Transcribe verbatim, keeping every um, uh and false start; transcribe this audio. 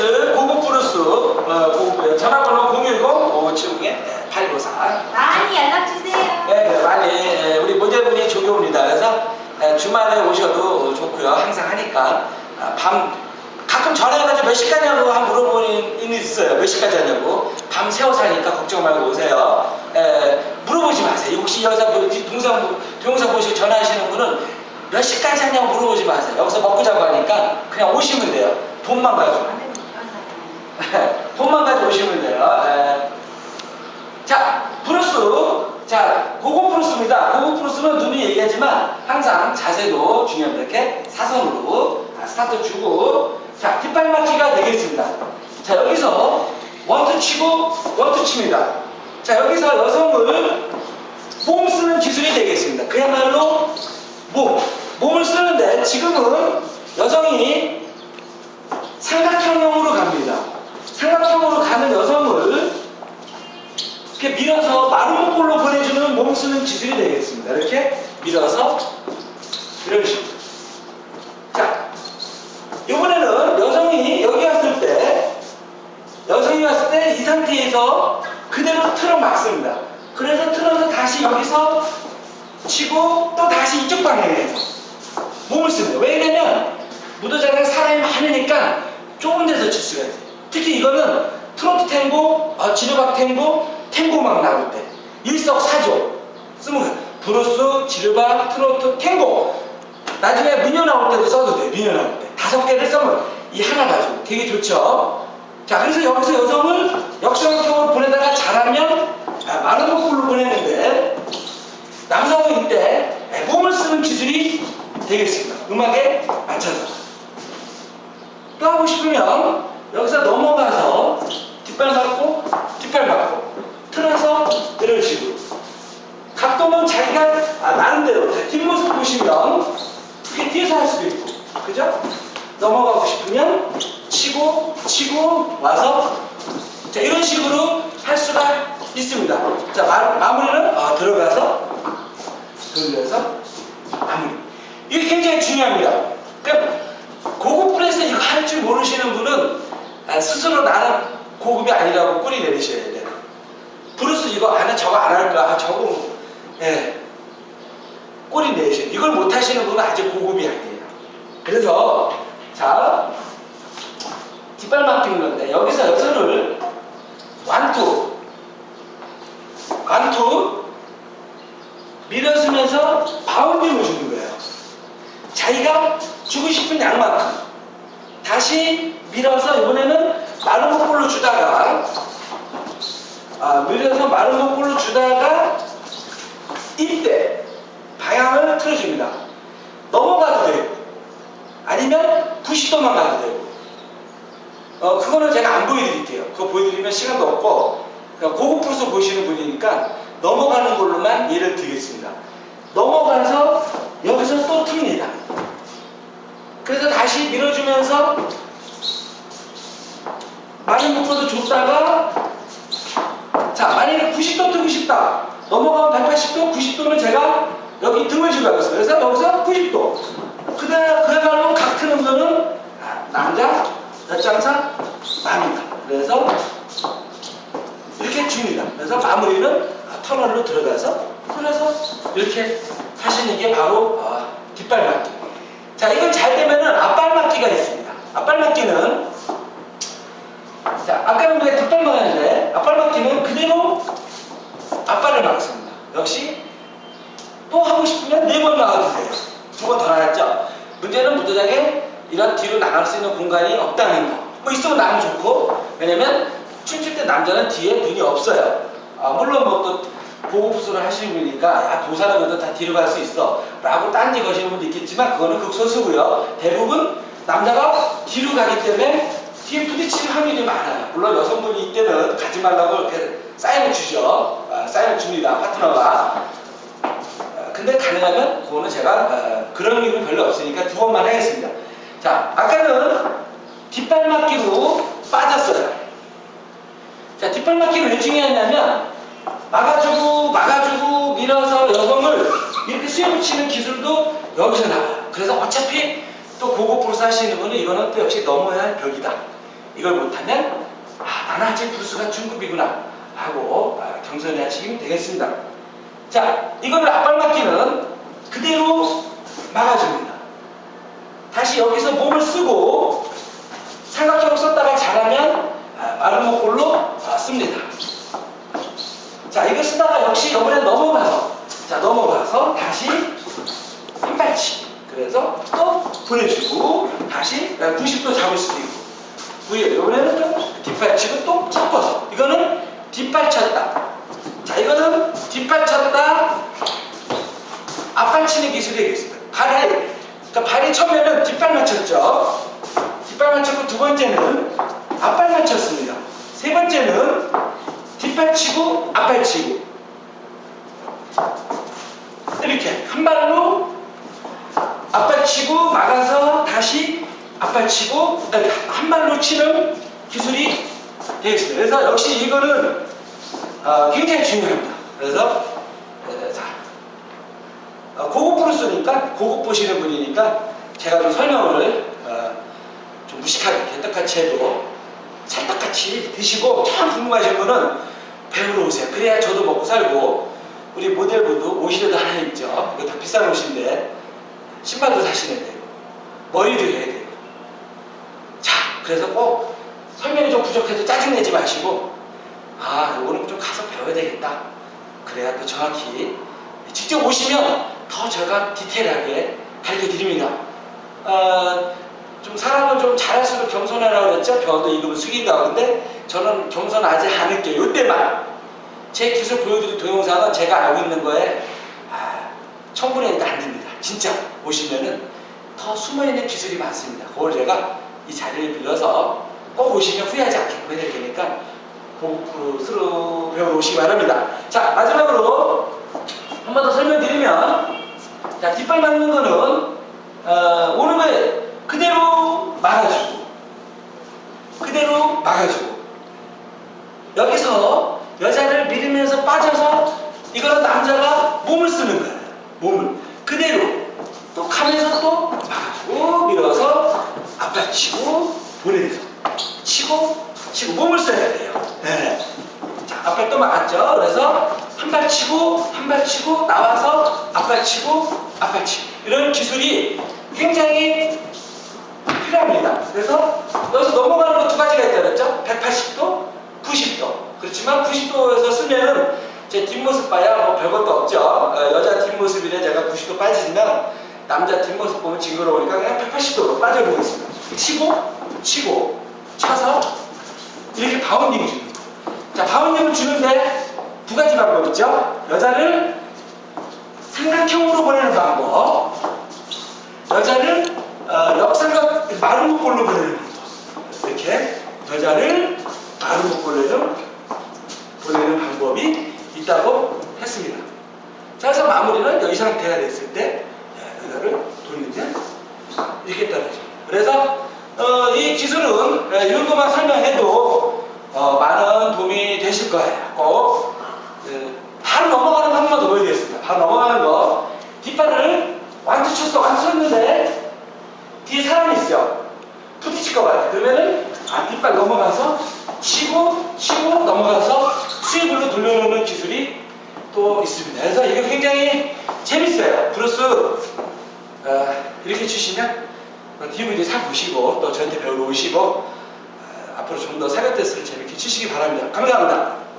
에스 고급 브루스 어, 고급 전화번호 공일공 오오칠공 팔구사. 많이 연락주세요. 네, 네, 많이. 우리 모델분이 조교입니다. 그래서 주말에 오셔도 좋고요. 항상 하니까 밤 가끔 전화해가지고 몇 시까지냐고 한 물어보는 일이 있어요. 몇 시까지냐고. 밤 새워서 하니까 걱정 말고 오세요. 에, 물어보지 마세요. 혹시 여기서 동영상, 동영상 보시고 전화하시는 분은 몇 시까지 하냐고 물어보지 마세요. 여기서 먹고 자고 하니까 그냥 오시면 돼요. 돈만 가지고. 돈만 가지고 오시면 돼요. 에. 자, 브루스. 자, 고급 브루스입니다. 고급 브루스는 눈이 얘기하지만 항상 자세도 중요합니다. 이렇게 사선으로 스타트 주고. 자, 뒷발맞기가 되겠습니다. 자, 여기서 원투 치고 원투 칩니다. 자, 여기서 여성을 몸 쓰는 기술이 되겠습니다. 그야말로 몸, 몸을 쓰는데 지금은 여성이 삼각형으로 갑니다. 삼각형으로 가는 여성을 이렇게 밀어서 마름모골로 보내주는 몸 쓰는 기술이 되겠습니다. 이렇게 밀어서 이런 식으로. 자, 이번에는 여성이 여기 왔을 때 여성이 왔을 때 이 상태에서 그대로 틀어 막습니다. 그래서 틀어서 다시 여기서 치고 또 다시 이쪽 방향에서 몸을 씁니다. 왜냐면 무도장에 사람이 많으니까 좁은 데서 칠 수가 있어요. 특히 이거는 트로트 탱고, 어, 지르박 탱고, 탱고막 나올 때 일석사조 쓰면 브루스, 지르박, 트로트, 탱고 나중에 민요 나올 때도 써도 돼요. 민요 나올 때 다섯 개를 쓰면 이 하나 가지고 되게 좋죠. 자, 그래서 여기서 여성을 역삼각형으로 보내다가 잘하면 많은 곡으로 보내는데 남성은 이때 몸을 쓰는 기술이 되겠습니다. 음악에 맞춰서. 또 하고 싶으면 여기서 넘어가서 뒷발 맞고 뒷발 맞고 틀어서 이런 식으로 각도는 자기가 아, 나름대로 뒷모습 보시면 이렇게 뒤에서 할 수도 있고 그죠? 넘어가고 싶으면 치고 치고 와서 자, 이런 식으로 할 수가 있습니다. 자, 마, 마무리는 어, 들어가서 돌려서 마무리. 이게 굉장히 중요합니다. 그러니까 고급 분에서 이거 할 줄 모르시는 분은 스스로 나는 고급이 아니라고 꼬리 내리셔야 돼요. 브루스 이거 안 해, 저거 안 할까? 아, 저거 예. 꼬리 내리셔야 돼요. 이걸 못 하시는 분은 아직 고급이 아니에요. 그래서 자 뒷발 막히는 건데 여기서 여선을 완투 완투 밀어쓰면서 바운딩을 주는 거예요. 자기가 주고 싶은 양만큼 다시 밀어서 이번에는 마른 목골로 주다가 아, 밀어서 마른 목골로 주다가 이때 방향을 틀어줍니다. 넘어가도 돼요. 아니면 구십 도만 가도 돼요. 어, 그거는 제가 안 보여드릴게요. 그거 보여드리면 시간도 없고 고급 브루스 보시는 분이니까 넘어가는 걸로만 예를 드리겠습니다. 넘어가서 여기서 또 틉니다. 그래서 다시 밀어주면서 많이 묶어도 줬다가 자 만약에 구십 도 틀고 싶다. 넘어가면 백팔십 도, 구십 도는 제가 여기 등을 주고 하겠습니다. 그래서 여기서 구십 도. 그야말로 각 트는 거는 남자, 여장상 남입니다. 그래서 이렇게 줍니다. 그래서 마무리는 터널로 들어가서 터널에서 이렇게 하시는 게 바로 아, 뒷발 맞기. 자, 이건 잘 되면은 앞발 맞기가 있습니다. 앞발 맞기는 자, 아까는 우리가 뒷발 맞았는데 앞발 맞기는 그대로 앞발을 막습니다. 역시 또 하고 싶으면 네 번 막아주세요. 두 번 더 나갔죠. 문제는 무도장에 이런 뒤로 나갈 수 있는 공간이 없다는 거. 뭐 있으면 나면 좋고 왜냐면 춤출 때 남자는 뒤에 눈이 없어요. 아, 물론 뭐 또 보호부수를 하시는 분이니까 도사라고도 다 뒤로 갈 수 있어 라고 딴지 거시는 분도 있겠지만 그거는 극소수고요. 대부분 남자가 뒤로 가기 때문에 뒤에 부딪히는 확률이 많아요. 물론 여성분이 이때는 가지 말라고 이렇게 사인을 주죠. 아, 사인을 줍니다. 파트너가. 아, 근데 가능하면 그거는 제가 아, 그런 일은 별로 없으니까 두 번만 하겠습니다. 자, 아까는 뒷발맞기로 빠졌어요. 자, 뒷발맞기는 왜 중요하냐면 막아주고 막아주고 밀어서 여성을 이렇게 스윙을 치는 기술도 여기서 나와요. 그래서 어차피 또 고급 브루스 하시는 분은 이거는 또 역시 넘어야 할 벽이다. 이걸 못하면 아, 나는 아직 부수가 중급이구나 하고 경선해 하시면 되겠습니다. 자, 이거를 앞발맞기는 그대로 막아줍니다. 다시 여기서 몸을 쓰고 삼각형 썼다가 잘하면 마름모꼴로 씁니다. 자, 이거 쓰다가 역시 이번에 넘어가서 자 넘어가서 다시 한 발치. 그래서 또 보내주고 다시 구십 도 잡을 수도 있고. 이번에는 또 뒷발치고 또 섞어서 이거는 뒷발쳤다. 자, 이거는 뒷발쳤다 앞발치는 기술이 되겠습니다. 발을, 그러니까 발이 처음에는 뒷발 맞췄죠. 뒷발 맞췄고 두 번째는 앞발 맞췄습니다. 세 번째는 뒷발치고 앞발치고 이렇게 한 발로 앞발치고 막아서 다시 앞발치고 한 발로 치는 기술이 되겠습니다. 그래서 역시 이거는 어, 굉장히 중요합니다. 그래서 네, 자, 어, 고급 프로스니까 고급 보시는 분이니까 제가 좀 설명을 어, 좀 무식하게 개떡같이 해도 찰떡같이 드시고 참 궁금하신 분은 배우러 오세요. 그래야 저도 먹고 살고 우리 모델분도 옷이라도 하나 입죠. 이거 다 비싼 옷인데 신발도 사시면 돼요. 머리도 해야 돼요. 그래서 꼭 설명이 좀 부족해도 짜증내지 마시고 아, 요거는 좀 가서 배워야 되겠다. 그래야 또 정확히 직접 오시면 더 제가 디테일하게 가르쳐드립니다. 어, 좀 사람은 좀 잘할수록 겸손하라고 그랬죠? 배워도 이름은 숙인다고. 근데 저는 겸손 아직 안 할게요. 요때만 제 기술 보여드릴 동영상은 제가 알고 있는 거에 아, 천 분의 일도 안 됩니다. 진짜 오시면은 더 숨어있는 기술이 많습니다. 그걸 제가 이 자리를 빌려서 꼭 오시면 후회하지 않게끔 해야 될 테니까 고프로 배우러 오시기 바랍니다. 자, 마지막으로 한 번 더 설명드리면 자, 뒷발 맞는 거는 어, 오는 거에 그대로 막아주고 그대로 막아주고 여기서 여자를 밀으면서 빠져서 이거는 남자가 몸을 쓰는 거예요. 몸을 그대로 또 가면서 또 막아주고 밀어서 앞발 치고 보내서 치고 치고 몸을 써야 돼요. 네. 자, 앞발 또 막았죠. 그래서 한 발 치고 한 발 치고 나와서 앞발 치고 앞발 치고 이런 기술이 굉장히 필요합니다. 그래서 여기서 넘어가는 거 두 가지가 있다고 그랬죠. 백팔십 도 구십 도. 그렇지만 구십 도에서 쓰면은 제 뒷모습 봐야 뭐 별것도 없죠. 여자 뒷모습이래 제가 구십 도 빠지지만 남자 뒷모습 보면 징그러우니까 그냥 백팔십 도로 빠져보겠습니다. 치고, 치고, 차서 이렇게 바운딩 주는 거예요. 자, 바운딩을 주는데 두 가지 방법 있죠. 여자를 삼각형으로 보내는 방법, 여자를 어, 역삼각 마름모꼴로 보내는 방법. 이렇게 여자를 마름모꼴로 보내는 방법이 있다고 했습니다. 자, 그래서 마무리는 이 상태가 됐을 때. 를 돌리면 이렇게 따라죠. 그래서 어, 이 기술은 예, 이런 것만 설명해도 어, 많은 도움이 되실 거예요. 꼭 예, 바로 넘어가는 거 한 번 더 보여드리겠습니다. 바로 넘어가는 거 뒷발을 완투 쳤어 완투 쳤는데 뒤에 사람이 있어요. 부딪힐 것 같아. 그러면은 아, 뒷발 넘어가서 치고 치고 넘어가서 스위블로 돌려놓는 기술이 또 있습니다. 그래서 이게 굉장히 재밌어요. 브루스 어, 이렇게 치시면 디브이디 사보시고 또 저한테 배우러 오시고 어, 앞으로 좀 더 사격 테스트를 재밌게 치시기 바랍니다. 감사합니다.